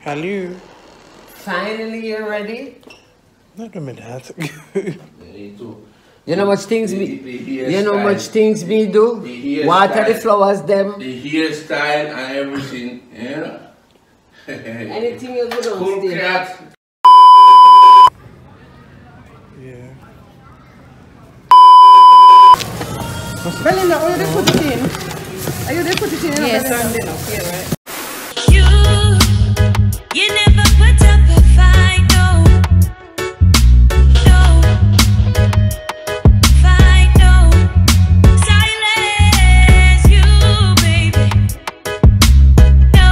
Hello. Finally, you're ready? Not a minute. You know much things me. You know much things me do. The water style, the flowers them. The hairstyle and everything. Yeah. Anything you do. Cool cat. Yeah. Belinda, are you there put it in? Are you there put it in? Yes, I'm there. Okay, right. You never put up a fight, no. No. Fight, no. Silence you, baby. No.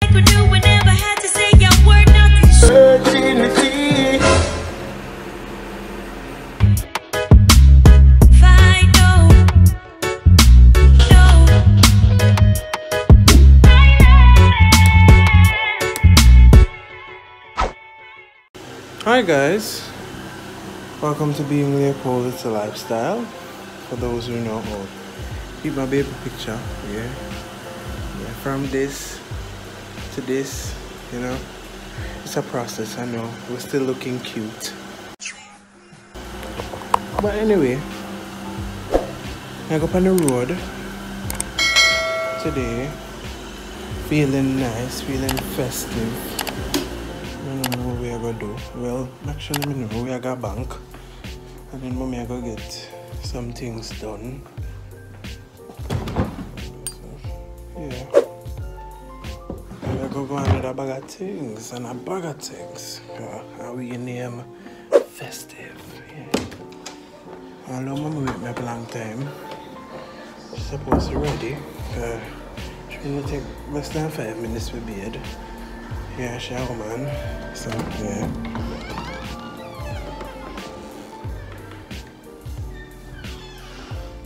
I could do we never had to say your word, nothing. Hi guys, welcome to Being Leopold. It's a lifestyle for those who know all. Keep my baby picture, yeah. From this to this, you know, it's a process. I know we're still looking cute, but anyway, I go up on the road today, feeling nice, feeling festive. Do well, actually, I know we are going to bank, and then mommy I go get some things done. So, yeah, and I go and get a bag of things and a bag of things. How we name festive? Yeah. I know mommy with me a long time. She's supposed to be ready. She will take less than 5 minutes to be bed. Yeah, she a woman, so yeah.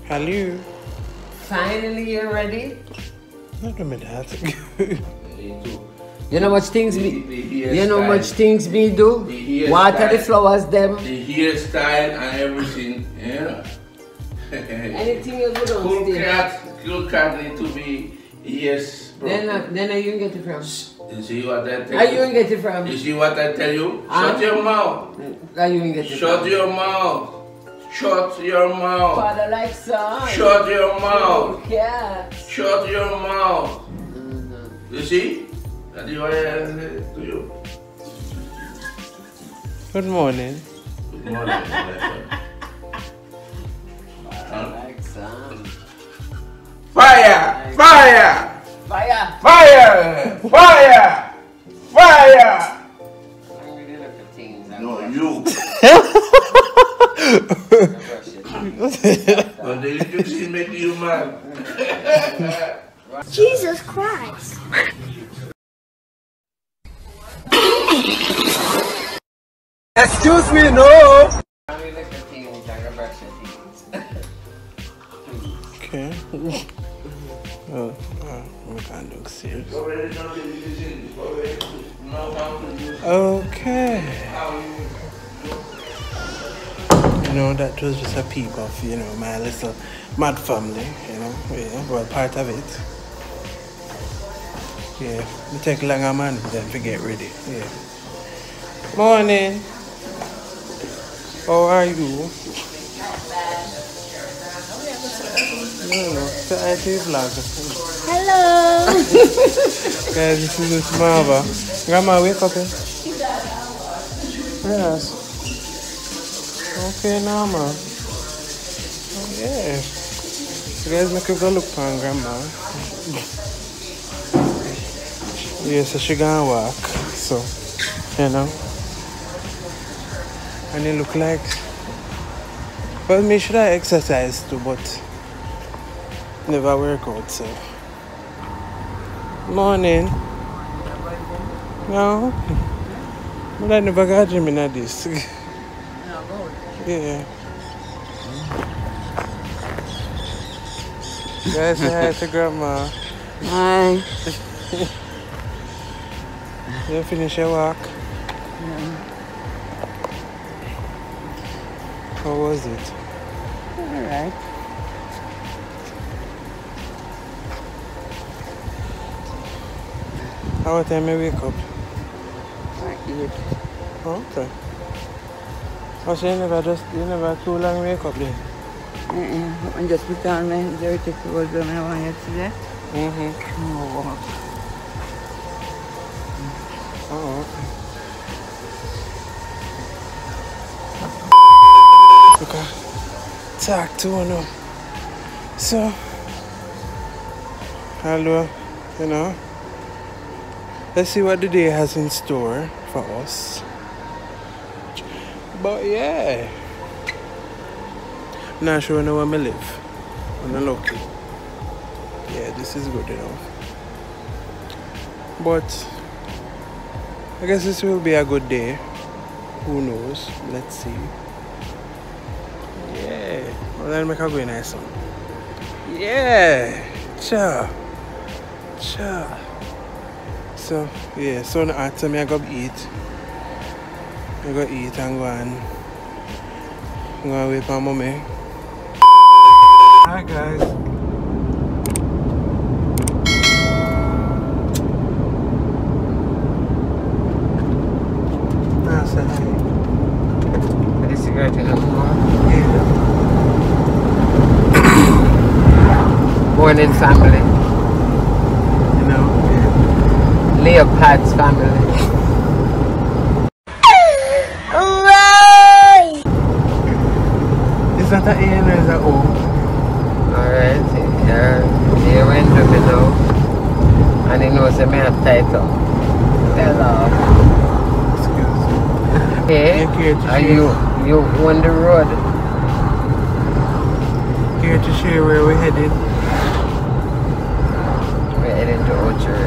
Hello. Finally, you're ready? Not a minute. You know much things me. You know much things me do. The water style, the flowers them. The hairstyle and everything. Yeah. Anything you do. Cool cat need to be. Yes, bro. Then are you get it from? You see what I tell you? Are you get it from? You see what I tell you? Shut your mouth. Are you get it from? Shut your mouth. Shut your mouth. Father like son. Shut your mouth. Oh, yeah. Shut your mouth. Mm-hmm. You see? That is what I say to you. Good morning. Good morning. Father like son. Fire! Fire! Fire! Fire! Fire! Fire! No, you. But the injection make you mad. Jesus Christ! Excuse me, no! Okay. We can't look serious. Okay. You know, that was just a peep of, you know, my little mad family, you know. Yeah, well, part of it. Yeah, we take longer man then to get ready. Yeah. Morning. How are you? Hello. Guys, this is Miss Marva. Grandma, wake up. Eh? Yes. Okay, now, ma. Yeah. You guys make her go look for Grandma. Yeah, so she gonna walk. So, you know. And it look like... Well, me should I exercise too, but... Never work out, so. Morning. No? But I never got him in this. Yeah. Guys, say hi to Grandma. Hi. You finish your walk? Yeah. How was it? All right. How time I wake up? Like 8. Oh, okay. Oh, so you never too long wake up then? Mm-mm. I just put on my dirty clothes when I want yesterday. Mm-hmm. Oh. Oh, okay. Okay. Talk to her now. So, hello, you know. Let's see what the day has in store for us. But yeah, I'm not sure where I live. I'm not lucky. Yeah, this is good enough. But I guess this will be a good day. Who knows? Let's see. Yeah. Well, that'll make a very nice one. Yeah. Cha. Cha. So, yeah. So, after me, I go eat. I go eat and go and... I'm going to wait for mommy. Hi, guys. Morning family. You know, yeah. Leopold's family. Alright! Is that an A or is that O? Alright, yeah. He went to below. And he knows the man title. Hello. Excuse me. Hey, are you on the road? Here to share where we're headed. To Orchard, yes.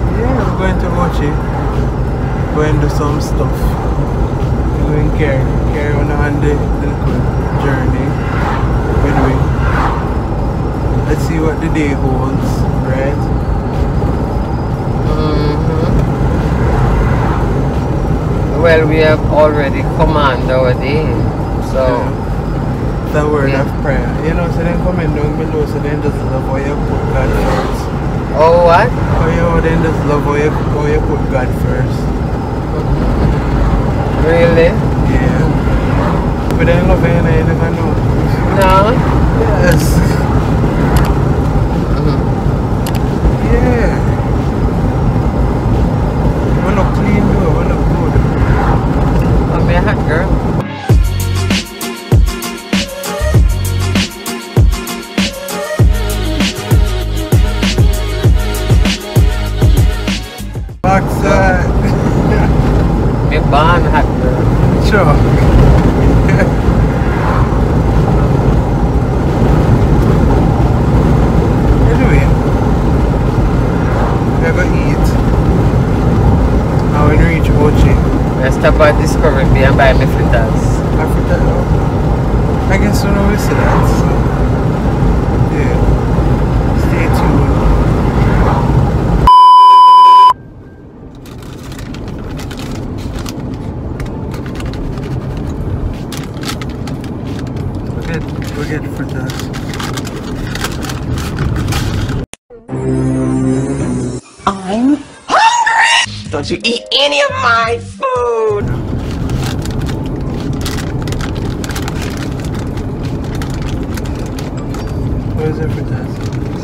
Yeah, we're going to Orchard. Going to do some stuff. We're going to carry on the little journey we're doing. Let's see what the day holds, right? Mm-hmm. Well, we have already commanded our day, so. Yeah. The word of prayer. You know, so then comment down below, so then just love how you put God first. Oh, what? Oh, you then just love how you put God first. Really? Yeah. But then love you, you never know. No? Yes. Yeah. You wanna clean though, you wanna good. I'm a hot girl. Ban hacker. Sure. Anyway, we're gonna eat. Now we reach Ochi. Let's talk about Discovery Bay and buy me fritters. I guess we know we see that. So. Yeah. Stay tuned. Don't you eat any of my food! What is it for this?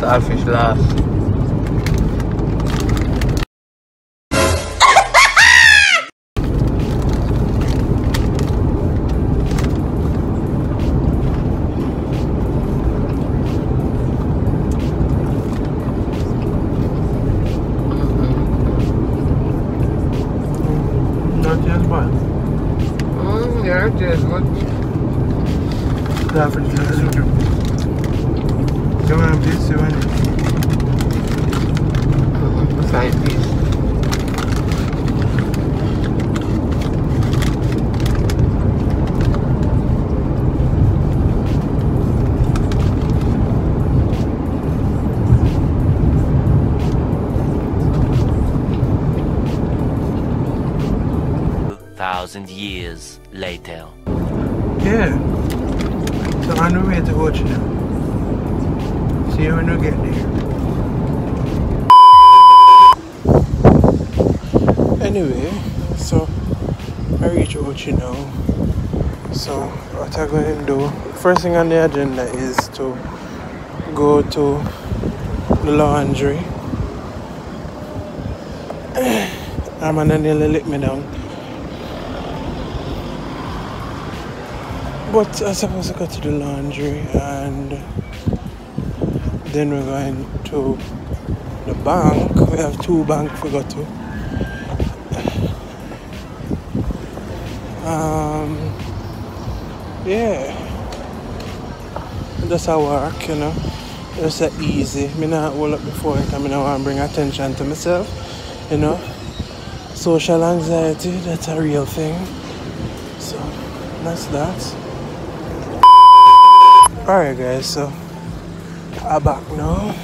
Saltfish last. 2,000 years later. Yeah. So on the way to Orchard now. See you when we get there. Anyway, so I reach Orchard now. So what I'm going to do, first thing on the agenda is to go to the laundry. I'm gonna nearly lick me down. But I'm supposed to go to the laundry and then we're going to the bank. We have two banks we go to. Yeah. That's how I work, you know. It's easy. I'm not all up before it. I want to bring attention to myself, you know. Social anxiety, that's a real thing. So, that's that. Alright guys, so I'm back now.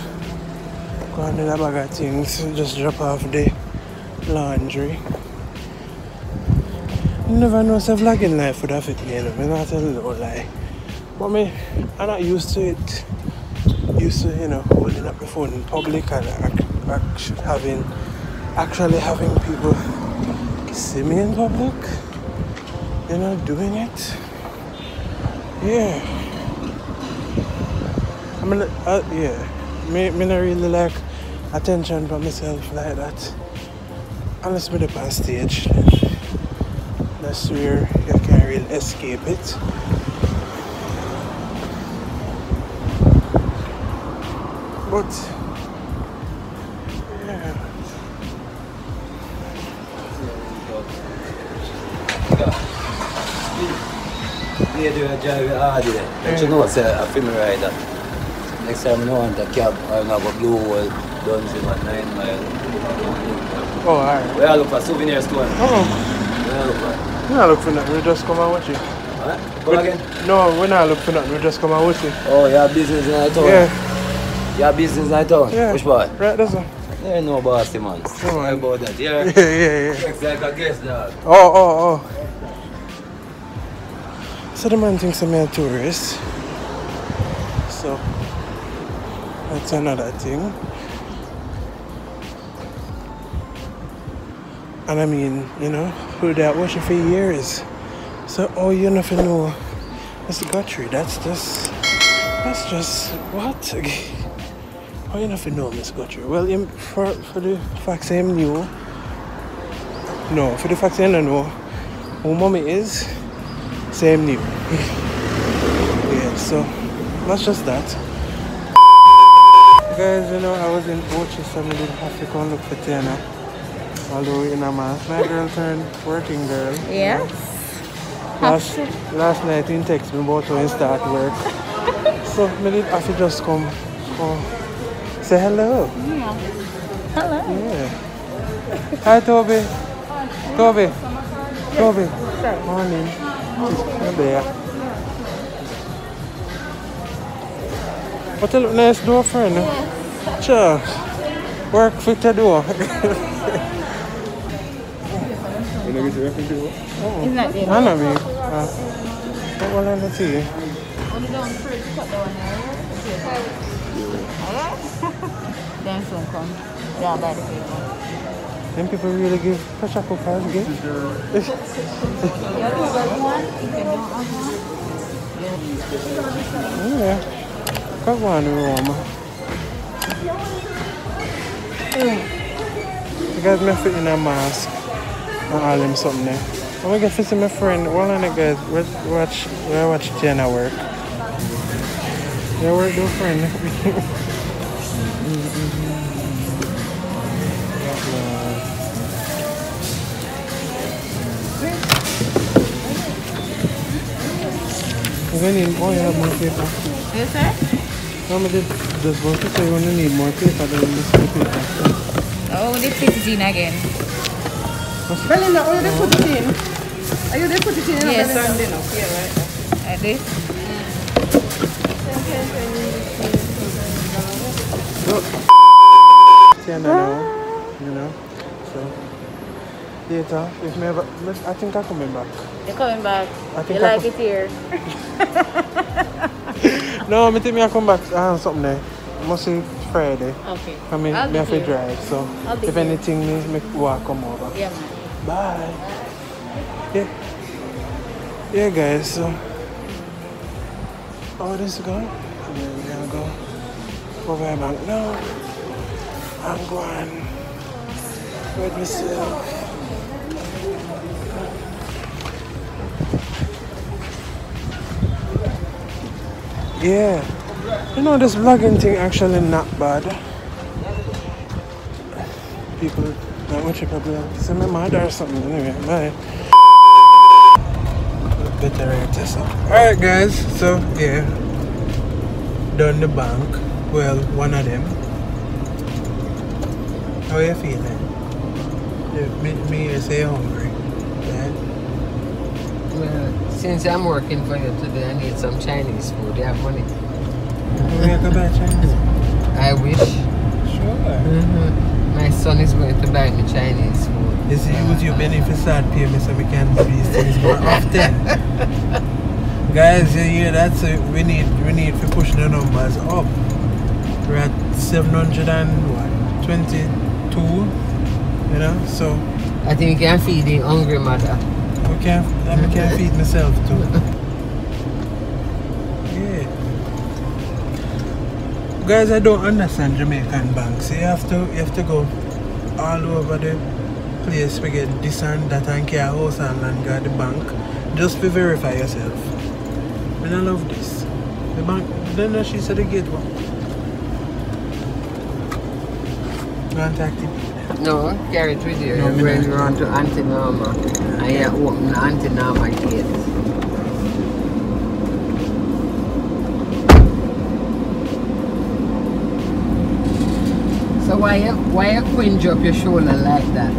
Go and do the bag of things. Just drop off the laundry. You never know if vlogging life would have fit me, you know. I'm not telling you a lie. But me, I'm not used to it. Used to, you know, holding up the phone in public and actually having people see me in public, you know, doing it. Yeah. I mean, me not really like attention for myself like that. Unless me dip on stage, that's where you can really escape it. But yeah. They do a job hard here. Don't you know, sir, a film rider. Next time I want a cab, I'll have a blue wall, done with a 9 mile. Oh, alright. We all look for souvenir store. Oh. We all look for. We all look for nothing, we just come and watch it. Huh? Come again? No, we not look for nothing, we just come and watch it. Oh, you have business in the town? Yeah. You have business in the town? Yeah. Which part? Right, that's one. There ain't no bossy man. Come on. About that, yeah? Yeah. It's like a guest dog. Oh. So the man thinks I'm a tourist. So that's another thing. And I mean, you know, who that watching for years. So you never know. That's Guthrie, that's just what? You never know Miss Guthrie. Well, for the facts I knew. No, for the facts I don't know who mommy is. Same new. Yeah, so that's just that. Guys, you know, I was in Rochester, we didn't have to go and look for Tiana. Although in a mask. My girl turned working girl. Yes. You know? Last night in text me about when start work. So I did have to just come say hello. Yeah. Hello. Yeah. Hi Toby. Toby. Yes. Morning. There. What a nice door, friend. Yes. Sure. Work fit the door. You know, get the reference door? Oh. Isn't that the I know me. What will I let you? Only down the fridge, cut down there. Then soon come. Yeah, by the people. Them people really give pressure cookers a gift. Yeah. Come on, Roma. You guys may fit in a mask and all them something there. I'm going to fit in my friend. One of the guys, we watch Tiana work. They work their friend. When you have more paper. Yes, sir? No, I just want to say when you need more paper than this paper. Oh, they put it in again. Belinda, oh, they put it in. Are you they put it in? Yes, sir. Yeah, right. Like this? Look. Tiana now, you know, so. later. If me ever, I think I'm coming back. You're coming back? I think you like it here? No, I think I come back. I have something there. Mostly Friday. Okay. I mean, I have to drive. So if anything, me walk come over. Yeah, man. Bye. Yeah. Yeah, guys. So, oh, this is going. And then we're gonna go over here back now. I'm going with myself. Yeah, you know, this vlogging thing actually not bad. People, not much people. Say my mother or something. Anyway, bye. Better rate this up. Alright, guys. So yeah, down the bank. Well, one of them. How are you feeling? Me, I say hungry. Well, since I'm working for you today, I need some Chinese food. You have money? Where you go buy Chinese? I wish. Sure. Mm-hmm. My son is going to buy me Chinese food. Is it with your benefits that pay me so we can do these things more often? Guys, you hear that? So we need to push the numbers up. We're at 722, you know, so. I think we can feed the hungry mother. I can't feed myself too. Yeah. Guys, I don't understand Jamaican banks. You have to go all over the place to get this and that and care house and land guard the bank just to verify yourself. And I love this. The bank then she said the gate one. Contact it. No, carry it with you when you run to Antinama. I open the Antinama gate. So why you quinge up your shoulder like that?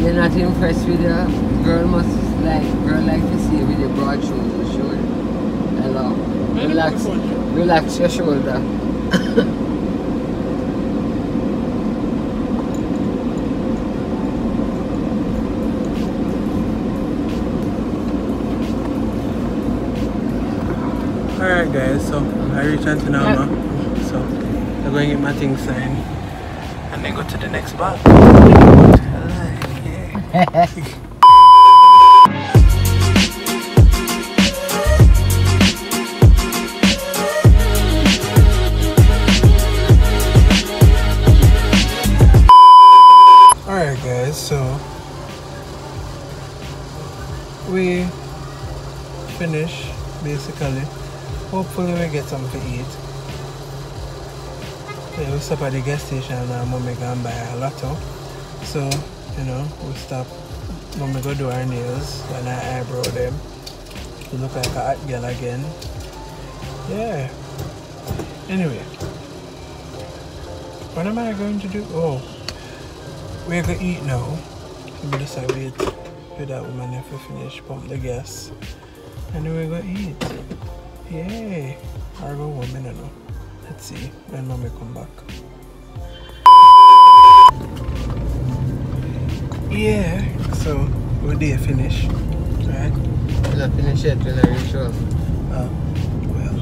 You're not impressed with a girl like you see with your broad shoulders. Hello. Relax your shoulder. Alright, guys, so I reached Antinama, so I'm going to get my thing signed and then go to the next bar. Alright, guys, so we finish basically. Hopefully we get something to eat. Yeah, we stop at the gas station and mommy can buy a lotto. So, you know, we stop. Mommy go do her nails and her eyebrow them. She look like a hot girl again. Yeah. Anyway. What am I going to do? Oh. We're going to eat now. We just wait for that woman if we finish pump the gas. And then we're going to eat. Yay! I'll go home in a minute. Let's see when mommy come back. Yeah, so we're there finish. Right? We're not finished yet when I reach home. Well.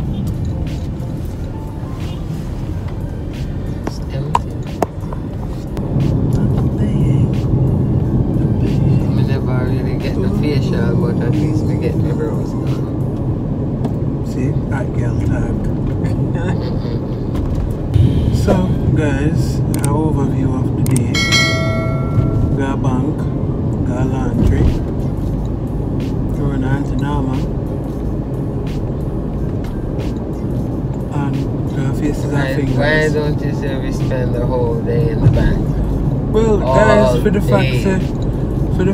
It's empty. I never really get the facial, but at least we get the brows gone. At girl tag. So guys, our overview of the day. Go bank, go laundry, go to Antinama, and go faces and fingers. Why don't you say we spend the whole day in the bank? Well, all guys, for the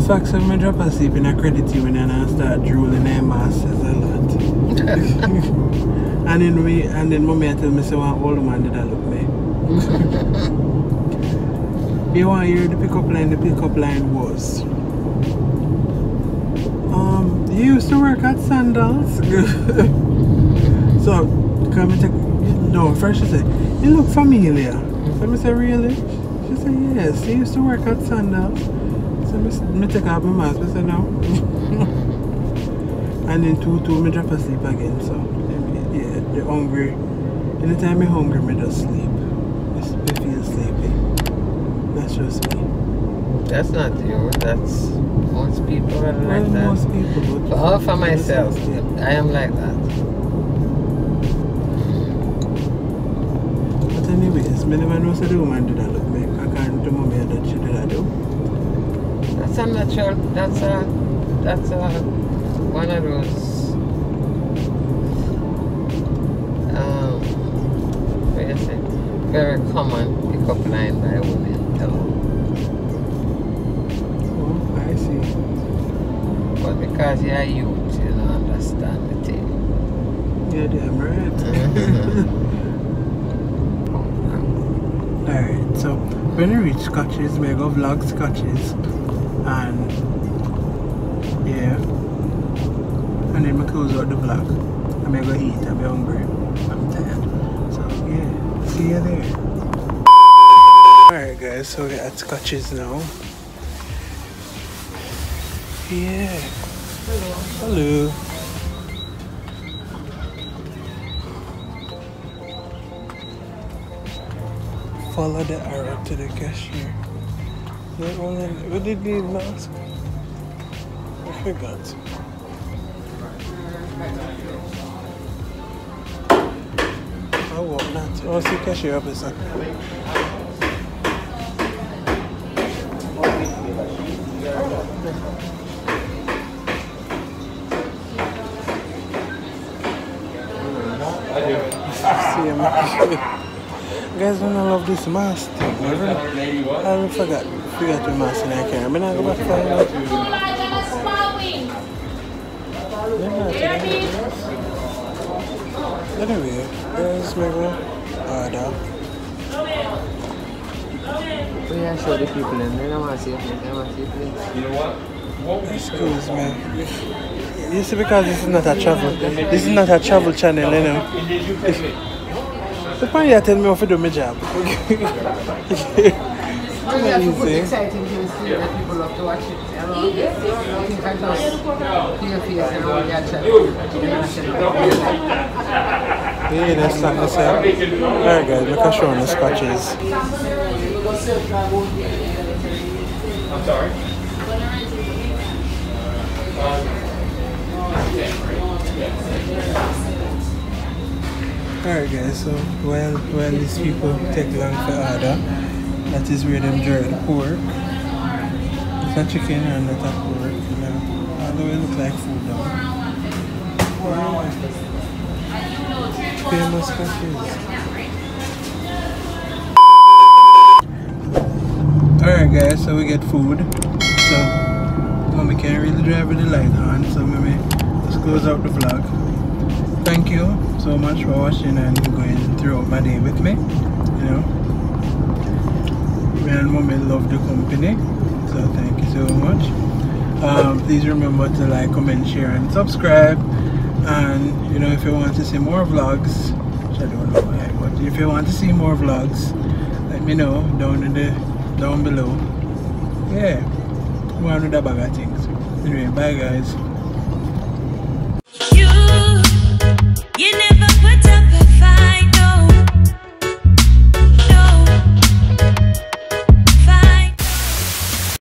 fact that my drop asleep in a credit union and start drooling their masters a lot. and then mommy tell me say one old man did I look me. You want to hear the pickup line? The pickup line was he used to work at Sandals. So come and take, no, first she said, you look familiar. So I say, really? She said, yeah, she used to work at Sandals. So I take out my mask, I said, no. And then 2, I drop asleep again, so yeah, they're hungry. Anytime I'm hungry, I just sleep. I feel sleepy. That's just me. That's not you, that's most people are like that. Most people would. All for myself, I am like that. Anyways, many never know that the woman did that look me. I can't do mommy that she did that do. That's a natural, that's a one of those what you say, very common pickup line by women. Oh, I see. But because you are youth, you don't understand the thing. Yeah, damn right. Alright, so when we reach Scotch's, we go vlog Scotch's and yeah, and then we close out the vlog and we go eat. I'm hungry, I'm tired, so yeah, see you there. Alright guys, so we're at Scotch's now. Yeah, hello, hello. Follow the arrow to the cashier. What did they last? I forgot. I walk not. Oh, see cashier up is up. See him. Guys, when I love this mask thing, I forgot the mask and I can't. I'm not going to find out. Anyway, guys, we go order. We are sure the people in there. I want to see if excuse me. You see, because this is not a travel. This is not a travel channel, you know. The point you tell me off to do my job. Exciting things that people love to watch it. You can just do your face and all that chat. Yeah, that's not the same. Alright guys, look at showing the Scotch's. I'm sorry? Alright guys, so while these people take long for order, that is where them draw the pork. It's a chicken and not a pork, you know. Although it looks like food now. Famous countries. Alright guys, so we get food. So, mommy can't really drive with the light on, so mommy, let's close out the vlog. Thank you so much for watching and going throughout my day with me. You know, me and mommy love the company, so thank you so much. Please remember to like, comment, share, and subscribe. And you know, if you want to see more vlogs, which I don't know why, but if you want to see more vlogs, let me know down below. Yeah, one of the bag of things. Anyway, bye guys.